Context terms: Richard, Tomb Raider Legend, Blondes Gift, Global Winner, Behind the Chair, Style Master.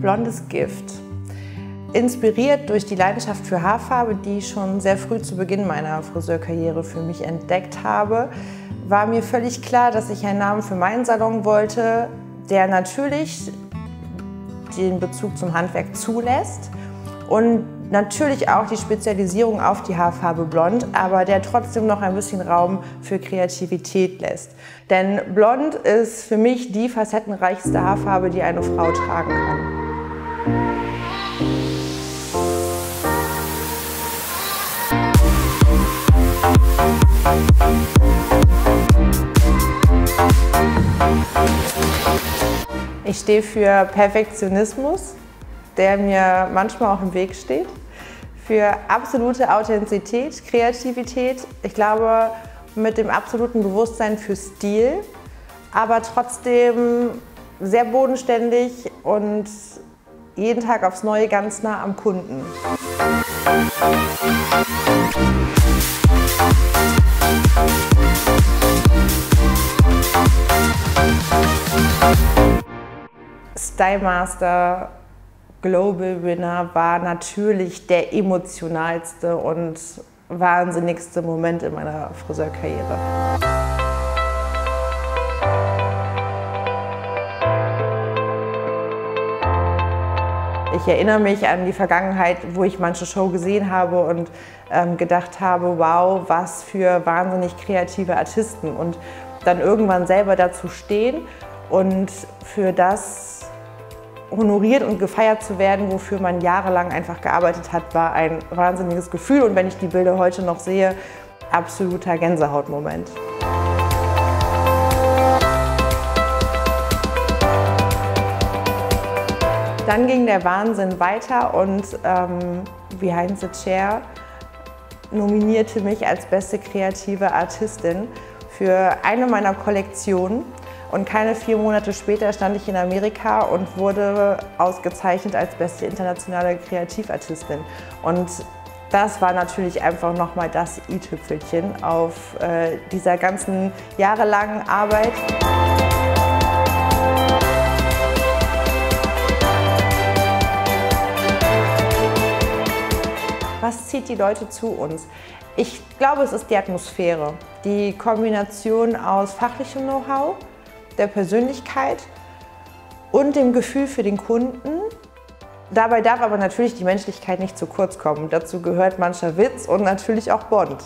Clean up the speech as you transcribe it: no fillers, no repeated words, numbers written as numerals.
Blondes Gift. Inspiriert durch die Leidenschaft für Haarfarbe, die ich schon sehr früh zu Beginn meiner Friseurkarriere für mich entdeckt habe, war mir völlig klar, dass ich einen Namen für meinen Salon wollte, der natürlich den Bezug zum Handwerk zulässt und natürlich auch die Spezialisierung auf die Haarfarbe Blond, aber der trotzdem noch ein bisschen Raum für Kreativität lässt. Denn Blond ist für mich die facettenreichste Haarfarbe, die eine Frau tragen kann. Ich stehe für Perfektionismus, der mir manchmal auch im Weg steht, für absolute Authentizität, Kreativität, ich glaube mit dem absoluten Bewusstsein für Stil, aber trotzdem sehr bodenständig und jeden Tag aufs Neue ganz nah am Kunden. Style Master, Global Winner war natürlich der emotionalste und wahnsinnigste Moment in meiner Friseurkarriere. Ich erinnere mich an die Vergangenheit, wo ich manche Show gesehen habe und gedacht habe, wow, was für wahnsinnig kreative Artisten, und dann irgendwann selber dazu stehen und für das honoriert und gefeiert zu werden, wofür man jahrelang einfach gearbeitet hat, war ein wahnsinniges Gefühl, und wenn ich die Bilder heute noch sehe, absoluter Gänsehautmoment. Dann ging der Wahnsinn weiter und Behind the Chair nominierte mich als beste kreative Artistin für eine meiner Kollektionen, und keine 4 Monate später stand ich in Amerika und wurde ausgezeichnet als beste internationale Kreativartistin, und das war natürlich einfach nochmal das i-Tüpfelchen auf dieser ganzen jahrelangen Arbeit. Was zieht die Leute zu uns? Ich glaube, es ist die Atmosphäre, die Kombination aus fachlichem Know-how, der Persönlichkeit und dem Gefühl für den Kunden. Dabei darf aber natürlich die Menschlichkeit nicht zu kurz kommen. Dazu gehört mancher Witz und natürlich auch Bond.